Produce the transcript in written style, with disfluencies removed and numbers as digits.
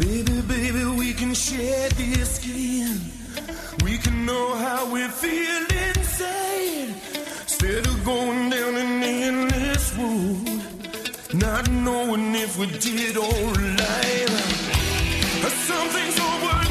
Baby, baby, we can share this skin. We can know how we feel inside. Instead of going down an endless road, not knowing if we did or lied. Something's over.